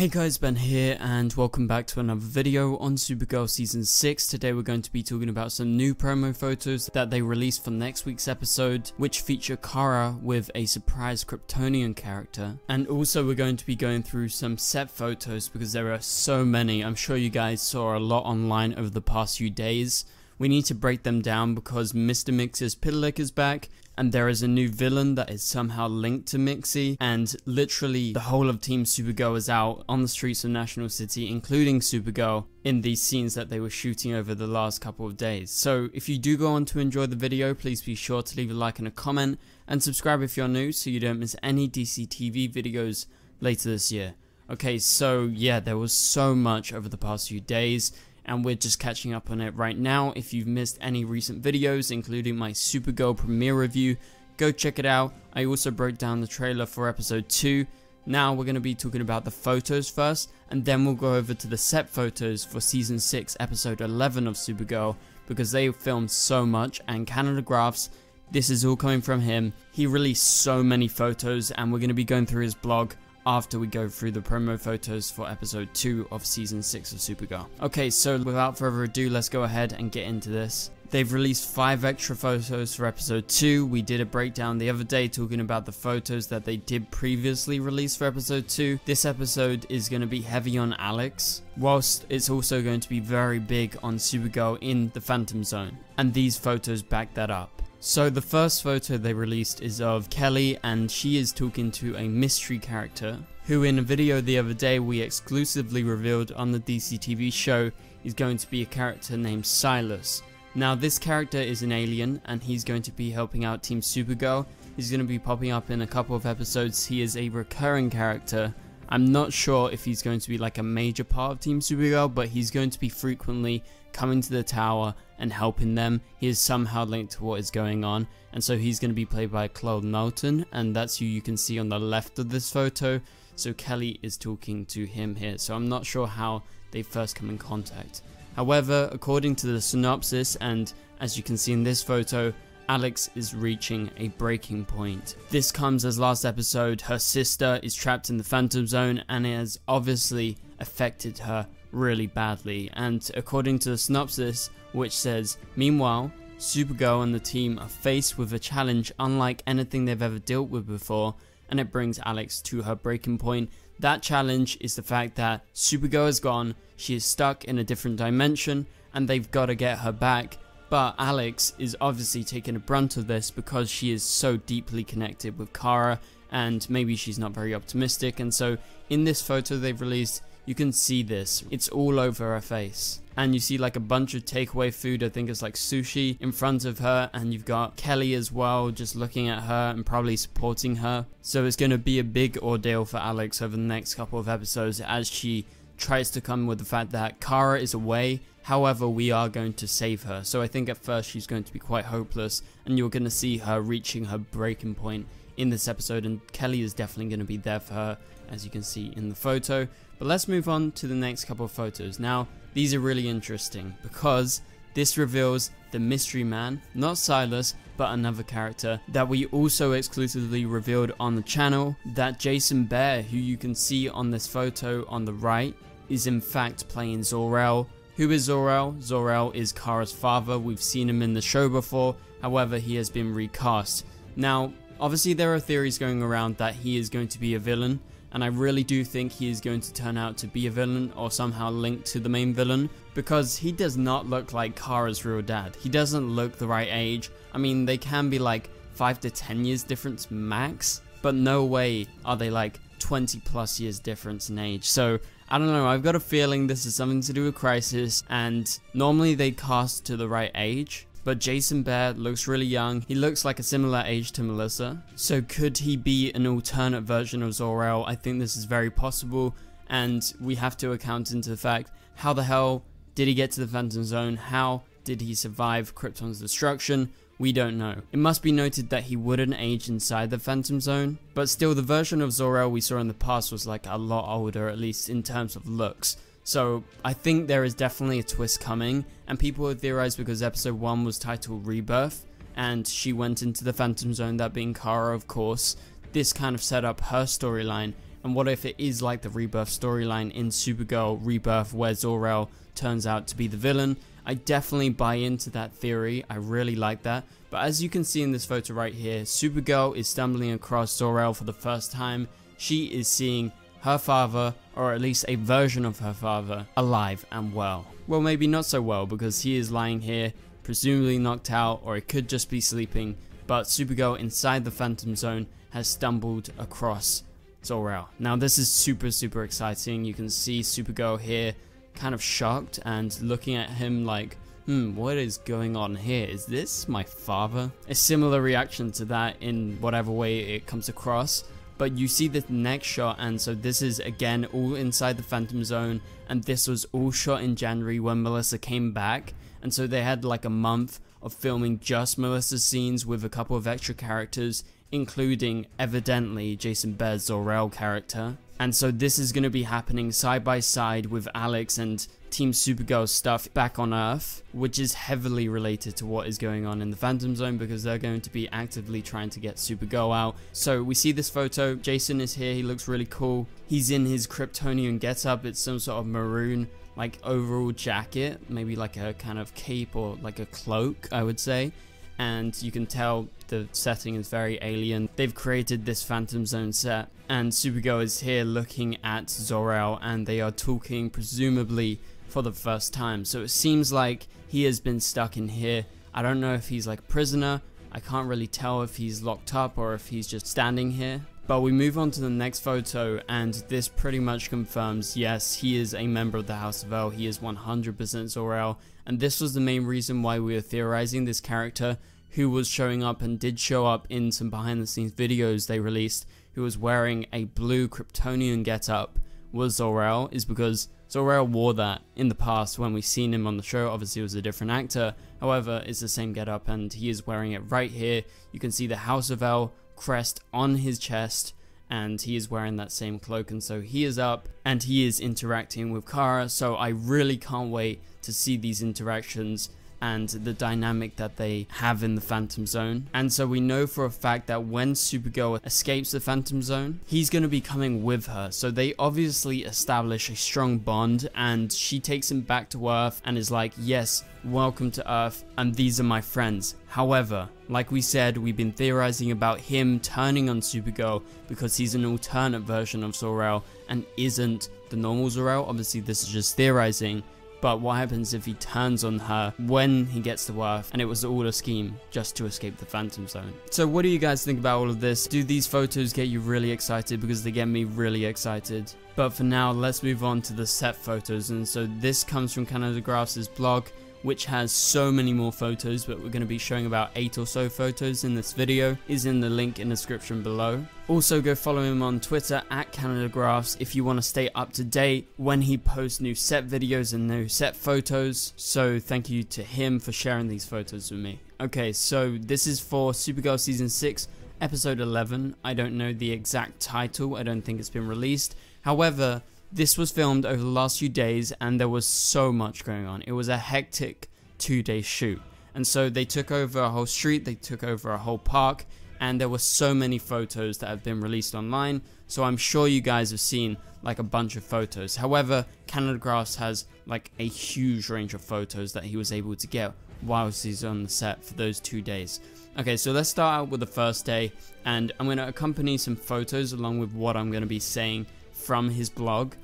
Hey guys, Ben here and welcome back to another video on Supergirl Season 6. Today we're going to be talking about some new promo photos that they released for next week's episode, which feature Kara with a surprise Kryptonian character. And also we're going to be going through some set photos because there are so many. I'm sure you guys saw a lot online over the past few days. We need to break them down because Mr. Mix's Piddalek is back, and there is a new villain that is somehow linked to Mixie, and literally the whole of Team Supergirl is out on the streets of National City, including Supergirl, in these scenes that they were shooting over the last couple of days. So if you do go on to enjoy the video, please be sure to leave a like and a comment, and subscribe if you're new so you don't miss any DC TV videos later this year. Okay, so yeah, there was so much over the past few days, and we're just catching up on it right now. If you've missed any recent videos, including my Supergirl premiere review, go check it out. I also broke down the trailer for episode 2. Now we're going to be talking about the photos first, and then we'll go over to the set photos for season 6 episode 11 of Supergirl, because they filmed so much, and Canada Graphs, this is all coming from him. He released so many photos, and we're going to be going through his blog after we go through the promo photos for episode 2 of season 6 of Supergirl. Okay, so without further ado, let's go ahead and get into this. They've released 5 extra photos for episode 2. We did a breakdown the other day talking about the photos that they did previously release for episode 2. This episode is going to be heavy on Alex, whilst it's also going to be very big on Supergirl in the Phantom Zone, and these photos back that up. So the first photo they released is of Kelly, and she is talking to a mystery character who, in a video the other day, we exclusively revealed on the DC TV show is going to be a character named Silas. Now this character is an alien, and he's going to be helping out Team Supergirl. He's going to be popping up in a couple of episodes. He is a recurring character. I'm not sure if he's going to be like a major part of Team Supergirl, but he's going to be frequently coming to the tower and helping them. He is somehow linked to what is going on, and so he's going to be played by Claude Melton, and that's who you can see on the left of this photo. So Kelly is talking to him here, so I'm not sure how they first come in contact. However, according to the synopsis, and as you can see in this photo, Alex is reaching a breaking point. This comes as last episode, her sister is trapped in the Phantom Zone, and it has obviously affected her really badly. And according to the synopsis, which says, "Meanwhile, Supergirl and the team are faced with a challenge unlike anything they've ever dealt with before, and it brings Alex to her breaking point. That challenge is the fact that Supergirl is gone, she is stuck in a different dimension, and they've got to get her back. But Alex is obviously taking a brunt of this because she is so deeply connected with Kara, and maybe she's not very optimistic." And so in this photo they've released, you can see this. It's all over her face. And you see like a bunch of takeaway food, I think it's like sushi, in front of her, and you've got Kelly as well just looking at her and probably supporting her. So it's going to be a big ordeal for Alex over the next couple of episodes as she tries to come with the fact that Kara is away, however we are going to save her. So I think at first she's going to be quite hopeless, and you're going to see her reaching her breaking point in this episode, and Kelly is definitely going to be there for her, as you can see in the photo. But let's move on to the next couple of photos. Now these are really interesting because this reveals the mystery man, not Silas, but another character that we also exclusively revealed on the channel, that Jason Bear, who you can see on this photo on the right, is in fact playing Zor-El. Who is Zor-El? Zor-El is Kara's father. We've seen him in the show before, however he has been recast. Now obviously there are theories going around that he is going to be a villain, and I really do think he is going to turn out to be a villain or somehow linked to the main villain, because he does not look like Kara's real dad. He doesn't look the right age. I mean, they can be like 5 to 10 years difference max, but no way are they like 20 plus years difference in age. So I don't know, I've got a feeling this is something to do with Crisis, and normally they cast to the right age, but Jason Bear looks really young. He looks like a similar age to Melissa. So could he be an alternate version of Zor-El? I think this is very possible, and we have to account into the fact, how the hell did he get to the Phantom Zone? How did he survive Krypton's destruction? We don't know. It must be noted that he wouldn't age inside the Phantom Zone, but still the version of Zor-El we saw in the past was like a lot older, at least in terms of looks. So I think there is definitely a twist coming, and people have theorized because episode 1 was titled Rebirth, and she went into the Phantom Zone, that being Kara of course. This kind of set up her storyline, And what if it is like the Rebirth storyline in Supergirl Rebirth, where Zor-El turns out to be the villain? I definitely buy into that theory. I really like that. But as you can see in this photo right here, Supergirl is stumbling across Zor-El for the first time. She is seeing her father, or at least a version of her father, alive and well. Well, maybe not so well, because he is lying here, presumably knocked out, or it could just be sleeping. But Supergirl inside the Phantom Zone has stumbled across Zor-El. Now this is super, super exciting. You can see Supergirl here kind of shocked and looking at him like, what is going on here? Is this my father? A similar reaction to that in whatever way it comes across. But you see the next shot, and so this is again all inside the Phantom Zone, and this was all shot in January when Melissa came back, and so they had like a month of filming just Melissa's scenes with a couple of extra characters, including evidently Jason Baird's Zor-El character. And so this is going to be happening side by side with Alex and Team Supergirl stuff back on Earth, which is heavily related to what is going on in the Phantom Zone, because they're going to be actively trying to get Supergirl out. So we see this photo. Jason is here. He looks really cool. He's in his Kryptonian getup. It's some sort of maroon like overall jacket, maybe like a kind of cape or like a cloak, I would say. And you can tell the setting is very alien. They've created this Phantom Zone set, and Supergirl is here looking at Zor-El, and they are talking, presumably for the first time. So it seems like he has been stuck in here. I don't know if he's like a prisoner. I can't really tell if he's locked up or if he's just standing here. But we move on to the next photo, and this pretty much confirms, yes, he is a member of the House of El. He is 100% Zor-El. And this was the main reason why we were theorizing this character, who was showing up and did show up in some behind the scenes videos they released, who was wearing a blue Kryptonian getup, was Zor-El, is because Zor-El wore that in the past when we've seen him on the show. Obviously it was a different actor, however it's the same getup, and he is wearing it right here. You can see the House of El crest on his chest, and he is wearing that same cloak, and so he is up and he is interacting with Kara. So I really can't wait to see these interactions and the dynamic that they have in the Phantom Zone. And so we know for a fact that when Supergirl escapes the Phantom Zone, he's going to be coming with her. So they obviously establish a strong bond, and she takes him back to Earth and is like, yes, welcome to Earth, and these are my friends. However, like we said, we've been theorizing about him turning on Supergirl because he's an alternate version of Zor-El and isn't the normal Zor-El. Obviously this is just theorizing. But what happens if he turns on her when he gets to Earth, and it was all a scheme just to escape the Phantom Zone? So what do you guys think about all of this? Do these photos get you really excited? Because they get me really excited. But for now, let's move on to the set photos. And so this comes from Canada Graphs' blog, which has so many more photos, but we're going to be showing about 8 or so photos in this video. Is in the link in the description below. Also go follow him on Twitter at CanadaGraphs if you want to stay up to date when he posts new set videos and new set photos. So thank you to him for sharing these photos with me. Okay, so this is for Supergirl Season 6, Episode 11. I don't know the exact title. I don't think it's been released. However, this was filmed over the last few days, and there was so much going on. It was a hectic 2-day shoot. And so they took over a whole street, they took over a whole park, and there were so many photos that have been released online. So I'm sure you guys have seen like a bunch of photos. However, Canada Graphs has like a huge range of photos that he was able to get whilst he's on the set for those 2 days. Okay, so let's start out with the first day, and I'm going to accompany some photos along with what I'm going to be saying from his blog.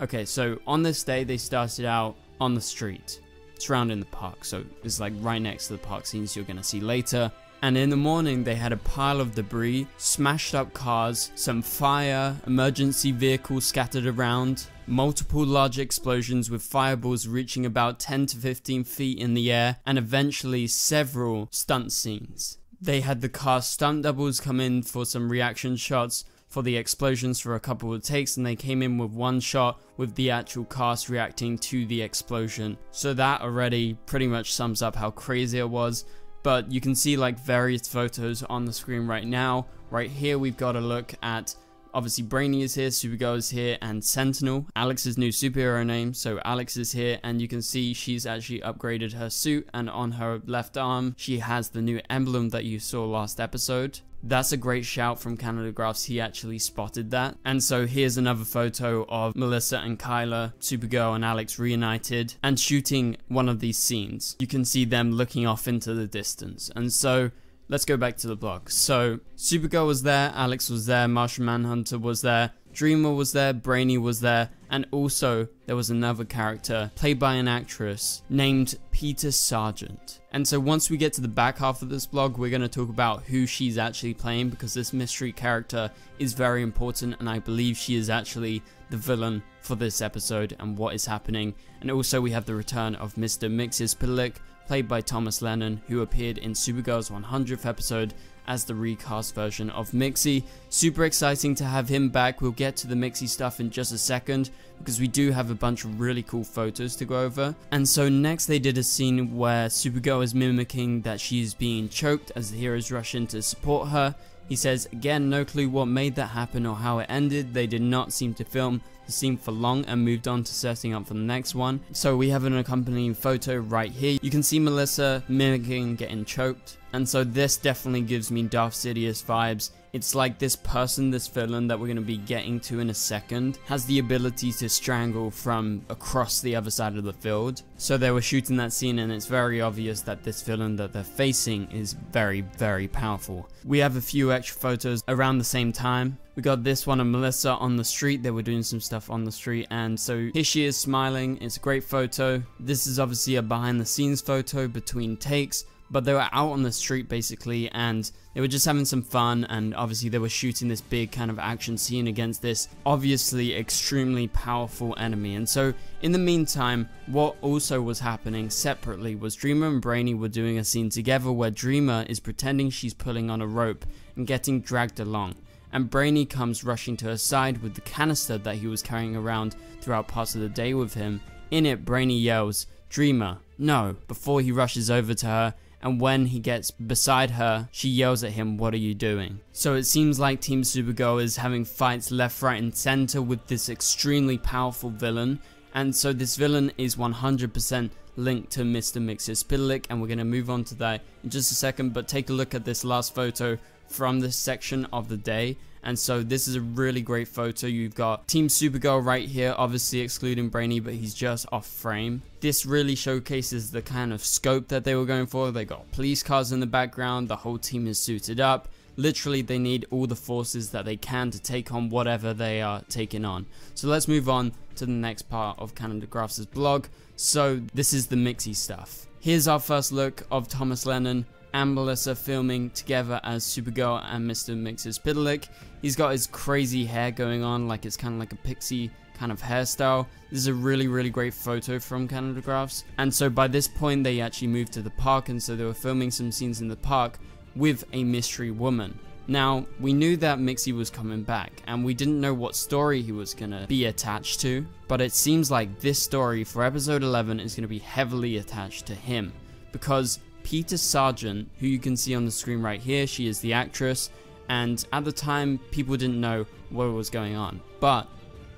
Okay, so on this day they started out on the street surrounding the park, so it's like right next to the park scenes you're gonna see later. And in the morning they had a pile of debris, smashed up cars, some fire, emergency vehicles scattered around, multiple large explosions with fireballs reaching about 10 to 15 feet in the air, and eventually several stunt scenes. They had the car stunt doubles come in for some reaction shots for the explosions for a couple of takes, and they came in with one shot with the actual cast reacting to the explosion. So that already pretty much sums up how crazy it was. But you can see like various photos on the screen right now. Right here we've got a look at Obviously Brainy is here, Supergirl is here, and Sentinel, Alex's new superhero name. So Alex is here, and you can see she's actually upgraded her suit, and on her left arm she has the new emblem that you saw last episode. That's a great shout from Canadagraphs, he actually spotted that. And so here's another photo of Melissa and Kyler, Supergirl and Alex reunited and shooting one of these scenes. You can see them looking off into the distance. And so let's go back to the blog. So Supergirl was there, Alex was there, Martian Manhunter was there, Dreamer was there, Brainy was there, and also there was another character played by an actress named Peter Sargent. And so once we get to the back half of this blog, we're going to talk about who she's actually playing, because this mystery character is very important, and I believe she is actually the villain for this episode and what is happening. And also we have the return of Mr. Mixes Pilic, played by Thomas Lennon, who appeared in Supergirl's 100th episode as the recast version of Mixie. Super exciting to have him back. We'll get to the Mixie stuff in just a second, because we do have a bunch of really cool photos to go over. And so next they did a scene where Supergirl is mimicking that she's being choked as the heroes rush in to support her. He says, again, no clue what made that happen or how it ended. They did not seem to film the scene for long and moved on to setting up for the next one. So we have an accompanying photo right here. You can see Melissa mimicking getting choked. And so this definitely gives me Darth Sidious vibes. It's like this person, this villain that we're going to be getting to in a second, has the ability to strangle from across the other side of the field. So they were shooting that scene, and it's very obvious that this villain that they're facing is very, very powerful. We have a few extra photos around the same time. We got this one of Melissa on the street. They were doing some stuff on the street, and so here she is smiling. It's a great photo. This is obviously a behind the scenes photo between takes, but they were out on the street basically, and they were just having some fun, and obviously they were shooting this big kind of action scene against this obviously extremely powerful enemy. And so in the meantime, what also was happening separately was Dreamer and Brainy were doing a scene together where Dreamer is pretending she's pulling on a rope and getting dragged along, and Brainy comes rushing to her side with the canister that he was carrying around throughout parts of the day with him. In it, Brainy yells, "Dreamer, no," before he rushes over to her, and when he gets beside her, she yells at him, "What are you doing?" So it seems like Team Supergirl is having fights left, right, and center with this extremely powerful villain. And so this villain is 100% linked to Mr. Mixes Pilic, and we're going to move on to that in just a second, but take a look at this last photo from this section of the day. And so this is a really great photo. You've got Team Supergirl right here, obviously excluding Brainy, but he's just off frame. This really showcases the kind of scope that they were going for. They got police cars in the background, the whole team is suited up. Literally, they need all the forces that they can to take on whatever they are taking on. So let's move on to the next part of Canadagraphs' blog. So this is the Mixie stuff. Here's our first look of Thomas Lennon and Melissa filming together as Supergirl and Mr. Mixes Pilic. He's got his crazy hair going on, like it's kind of like a pixie kind of hairstyle. This is a really, really great photo from Canadagraphs. And so by this point, they actually moved to the park, and so they were filming some scenes in the park with a mystery woman. Now, we knew that Mixie was coming back, and we didn't know what story he was going to be attached to, but it seems like this story for episode 11 is going to be heavily attached to him, because Peter Sargent, who you can see on the screen right here, she is the actress, and at the time people didn't know what was going on, but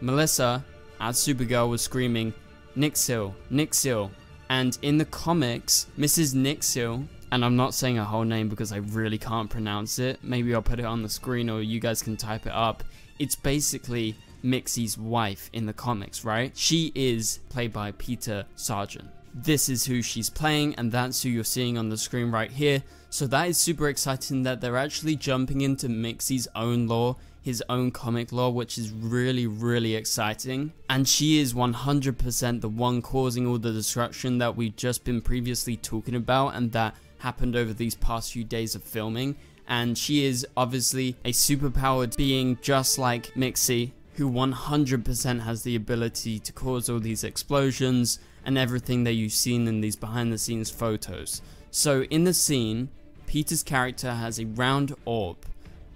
Melissa as Supergirl was screaming, "Nixiel, Nixiel," and in the comics, Mrs. Nixiel, and I'm not saying her whole name because I really can't pronounce it, maybe I'll put it on the screen or you guys can type it up, it's basically Mixie's wife in the comics, right? She is played by Peter Sargent. This is who she's playing, and that's who you're seeing on the screen right here. So that is super exciting that they're actually jumping into Mixie's own lore, his own comic lore, which is really, really exciting. And she is 100% the one causing all the destruction that we've just been previously talking about, and that happened over these past few days of filming. And she is obviously a superpowered being just like Mixie, who 100% has the ability to cause all these explosions and everything that you've seen in these behind the scenes photos. So in the scene, Peter's character has a round orb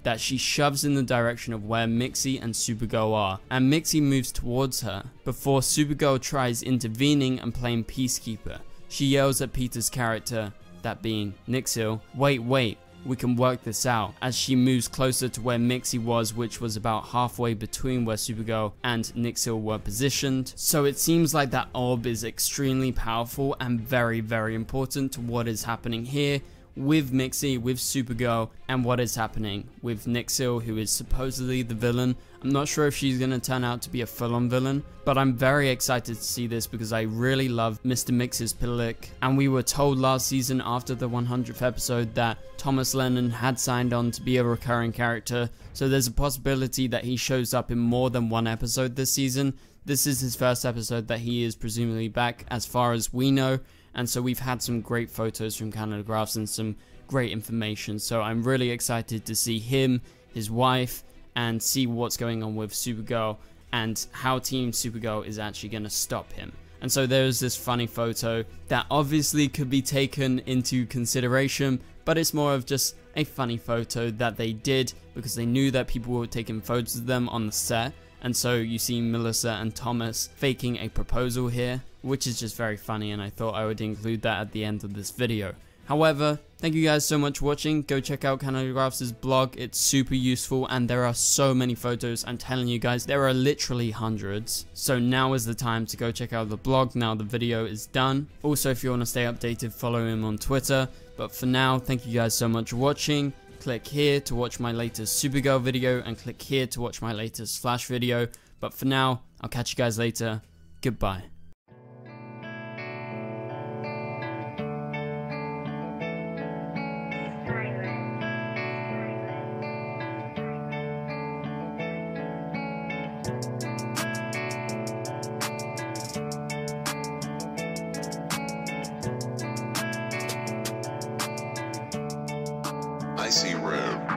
that she shoves in the direction of where Mixie and Supergirl are, and Mixie moves towards her before Supergirl tries intervening and playing peacekeeper. She yells at Peter's character, that being Nixiel, "Wait, wait, we can work this out as she moves closer to where Mixie was, which was about halfway between where Supergirl and Nyxil were positioned. So it seems like that orb is extremely powerful and very, very important to what is happening here with Mixie, with Supergirl, and what is happening with Nyxil, who is supposedly the villain. I'm not sure if she's going to turn out to be a full-on villain, but I'm very excited to see this because I really love Mr. Mix's Pillick. And we were told last season after the 100th episode that Thomas Lennon had signed on to be a recurring character, so there's a possibility that he shows up in more than one episode this season. This is his first episode that he is presumably back as far as we know. And so we've had some great photos from Canada Graphs and some great information. So I'm really excited to see him, his wife, and see what's going on with Supergirl and how Team Supergirl is actually going to stop him. And so there's this funny photo that obviously could be taken into consideration, but it's more of just a funny photo that they did because they knew that people were taking photos of them on the set. And so you see Melissa and Thomas faking a proposal here, which is just very funny, and I thought I would include that at the end of this video. However, thank you guys so much for watching. Go check out Canada Graphs' blog. It's super useful and there are so many photos. I'm telling you guys, there are literally hundreds. So now is the time to go check out the blog now the video is done. Also, if you want to stay updated, follow him on Twitter. But for now, thank you guys so much for watching. Click here to watch my latest Supergirl video and click here to watch my latest Flash video. But for now, I'll catch you guys later. Goodbye. I see red.